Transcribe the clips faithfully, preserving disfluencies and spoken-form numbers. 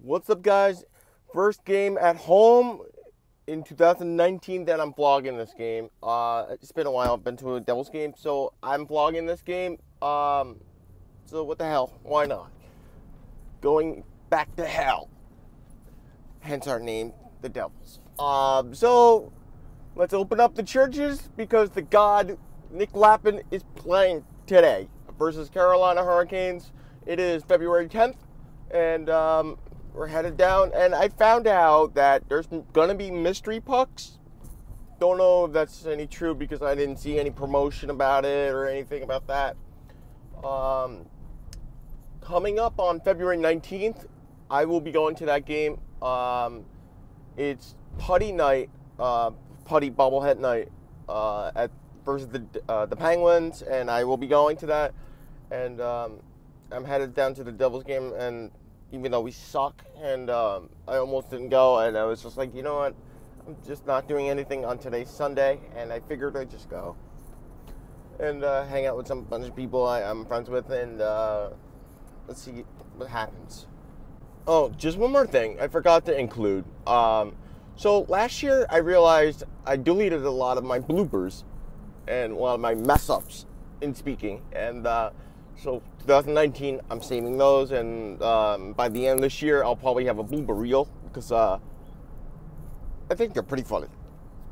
What's up, guys? First game at home in two thousand nineteen that I'm vlogging this game. Uh, it's been a while. I've been to a Devils game, so I'm vlogging this game. Um, so what the hell? Why not? Going back to hell. Hence our name, the Devils. Um, so let's open up the churches because the god Nick Lappin is playing today versus Carolina Hurricanes. It is February tenth, and um, we're headed down. And I found out that there's going to be mystery pucks. Don't know if that's any true because I didn't see any promotion about it or anything about that. Um, coming up on February nineteenth, I will be going to that game. Um, it's Putty Night, uh, Putty Bubblehead Night uh, at versus the uh, the Penguins, and I will be going to that. And um, I'm headed down to the Devils game, and even though we suck, and um, I almost didn't go, and I was just like, you know what, I'm just not doing anything on today's Sunday, and I figured I'd just go and uh, hang out with some bunch of people I, I'm friends with, and uh, let's see what happens. Oh, just one more thing I forgot to include. Um, so last year I realized I deleted a lot of my bloopers and a lot of my mess-ups in speaking, and uh, so two thousand nineteen, I'm saving those, and um, by the end of this year, I'll probably have a blooper reel because uh, I think they're pretty funny.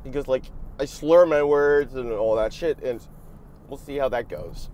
Because like I slur my words and all that shit, and we'll see how that goes.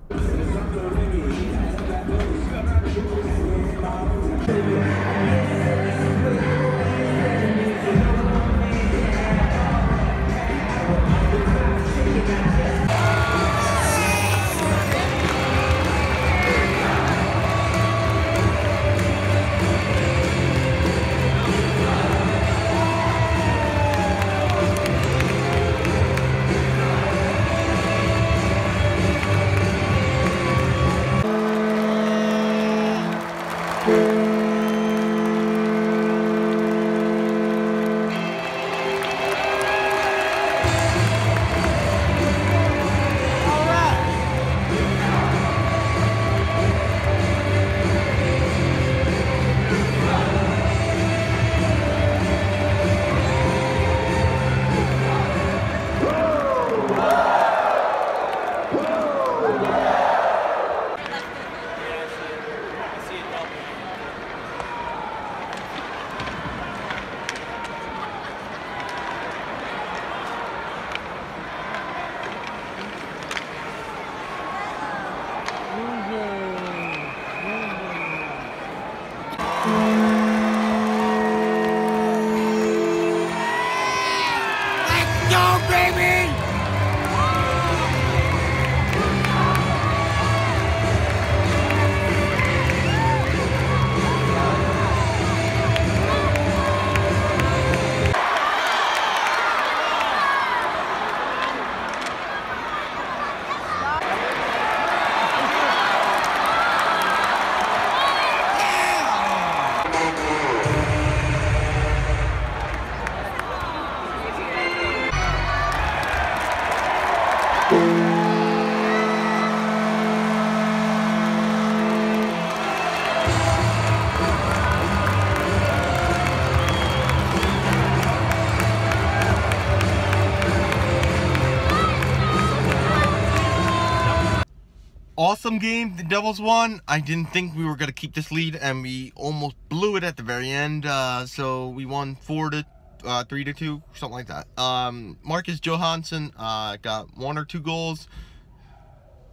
Awesome game, the Devils won. I didn't think we were going to keep this lead, and we almost blew it at the very end. Uh, so we won four to uh, three to two, something like that. Um, Marcus Johansson uh, got one or two goals.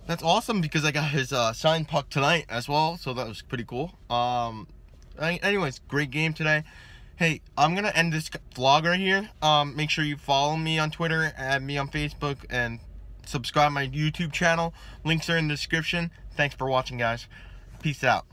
That's awesome because I got his uh, signed puck tonight as well, so that was pretty cool. Um, anyways, great game today. Hey, I'm going to end this vlog right here. Um, make sure you follow me on Twitter, add me on Facebook, and subscribe to my YouTube channel. Links are in the description. Thanks for watching, guys. Peace out.